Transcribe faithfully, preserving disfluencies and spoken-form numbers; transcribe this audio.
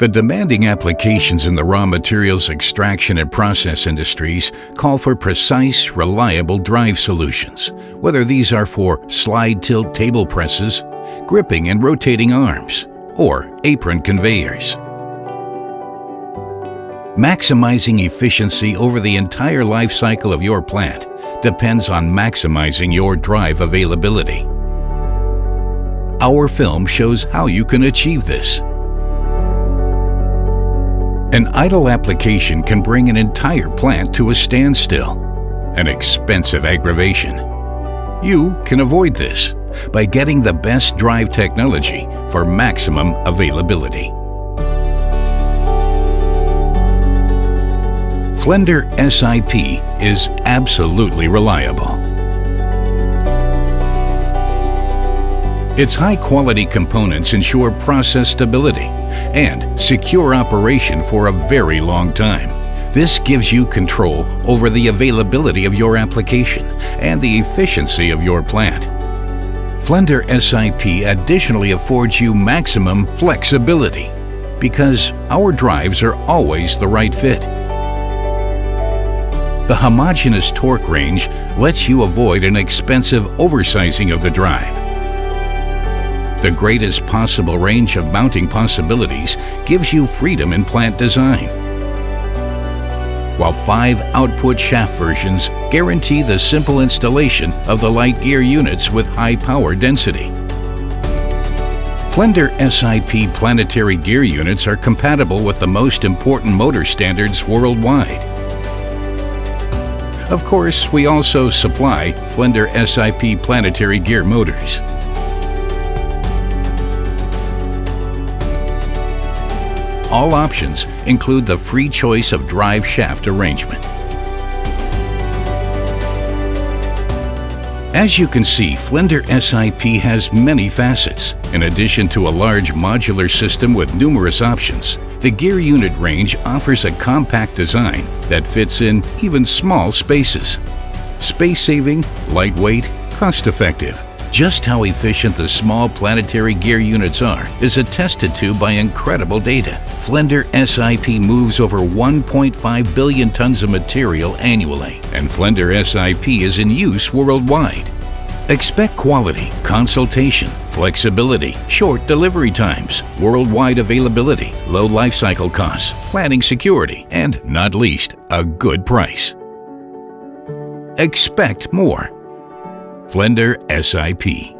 The demanding applications in the raw materials extraction and process industries call for precise, reliable drive solutions, whether these are for slide tilt table presses, gripping and rotating arms, or apron conveyors. Maximizing efficiency over the entire life cycle of your plant depends on maximizing your drive availability. Our film shows how you can achieve this. An idle application can bring an entire plant to a standstill, an expensive aggravation. You can avoid this by getting the best drive technology for maximum availability. Flender S I P is absolutely reliable. Its high-quality components ensure process stability and secure operation for a very long time. This gives you control over the availability of your application and the efficiency of your plant. Flender S I P additionally affords you maximum flexibility because our drives are always the right fit. The homogeneous torque range lets you avoid an expensive oversizing of the drive. The greatest possible range of mounting possibilities gives you freedom in plant design, while five output shaft versions guarantee the simple installation of the light gear units with high power density. Flender S I P planetary gear units are compatible with the most important motor standards worldwide. Of course, we also supply Flender S I P planetary gear motors. All options include the free choice of drive shaft arrangement. As you can see, Flender S I P has many facets. In addition to a large modular system with numerous options, the gear unit range offers a compact design that fits in even small spaces. Space-saving, lightweight, cost-effective. Just how efficient the small planetary gear units are is attested to by incredible data. Flender S I P moves over one point five billion tons of material annually, and Flender S I P is in use worldwide. Expect quality, consultation, flexibility, short delivery times, worldwide availability, low lifecycle costs, planning security, and, not least, a good price. Expect more. Flender S I P.